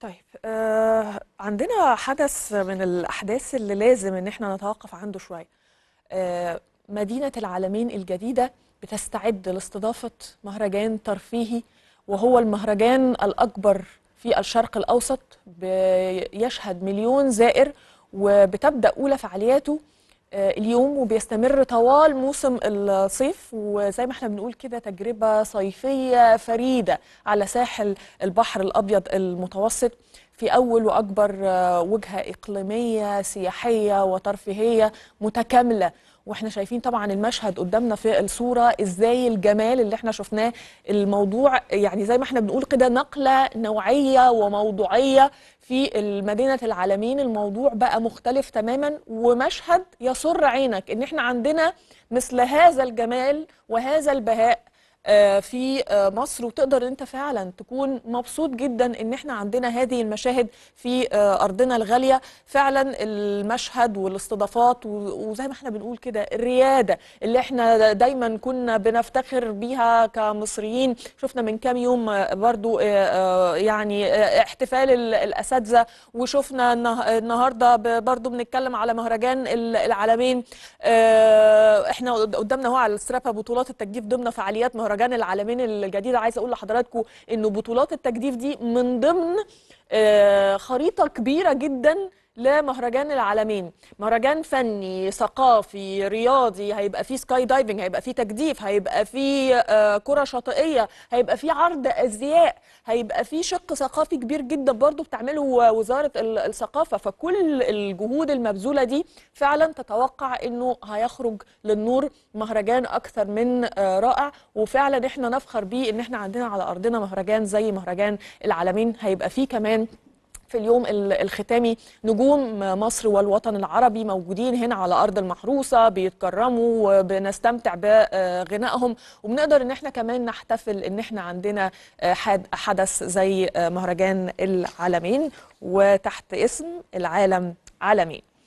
طيب عندنا حدث من الأحداث اللي لازم إن احنا نتوقف عنده شوية. مدينة العلمين الجديدة بتستعد لاستضافة مهرجان ترفيهي، وهو المهرجان الأكبر في الشرق الأوسط، بيشهد 1,000,000 زائر، وبتبدأ أولى فعالياته اليوم وبيستمر طوال موسم الصيف. وزي ما احنا بنقول كده تجربة صيفية فريدة على ساحل البحر الأبيض المتوسط، في أول وأكبر وجهة إقليمية سياحية وترفيهية متكاملة. واحنا شايفين طبعا المشهد قدامنا في الصورة، ازاي الجمال اللي احنا شفناه. الموضوع يعني زي ما احنا بنقول كده نقلة نوعية وموضوعية في مدينة العلمين. الموضوع بقى مختلف تماما، ومشهد يسر عينك ان احنا عندنا مثل هذا الجمال وهذا البهاء في مصر، وتقدر انت فعلا تكون مبسوط جدا ان احنا عندنا هذه المشاهد في ارضنا الغاليه. فعلا المشهد والاستضافات وزي ما احنا بنقول كده الرياده اللي احنا دايما كنا بنفتخر بيها كمصريين. شفنا من كام يوم برضو يعني احتفال الاساتذه، وشفنا النهارده برضو بنتكلم على مهرجان العلمين. احنا قدامنا هو على السرابه بطولات التجديف ضمن فعاليات مهرجان العلمين الجديدة. عايزة أقول لحضراتكم إنه بطولات التجديف دي من ضمن خريطة كبيرة جداً لمهرجان العلمين. مهرجان فني، ثقافي، رياضي، هيبقى فيه سكاي دايفنج، هيبقى فيه تجديف، هيبقى فيه كرة شاطئية، هيبقى فيه عرض أزياء، هيبقى فيه شق ثقافي كبير جدا برضو بتعمله وزارة الثقافة. فكل الجهود المبذولة دي فعلا تتوقع أنه هيخرج للنور مهرجان أكثر من رائع. وفعلا إحنا نفخر بيه أن إحنا عندنا على أرضنا مهرجان زي مهرجان العلمين. هيبقى فيه كمان في اليوم الختامي نجوم مصر والوطن العربي موجودين هنا على أرض المحروسة، بيتكرموا وبنستمتع بغنائهم، وبنقدر إن احنا كمان نحتفل إن احنا عندنا حدث زي مهرجان العالمين وتحت اسم العالم عالمين.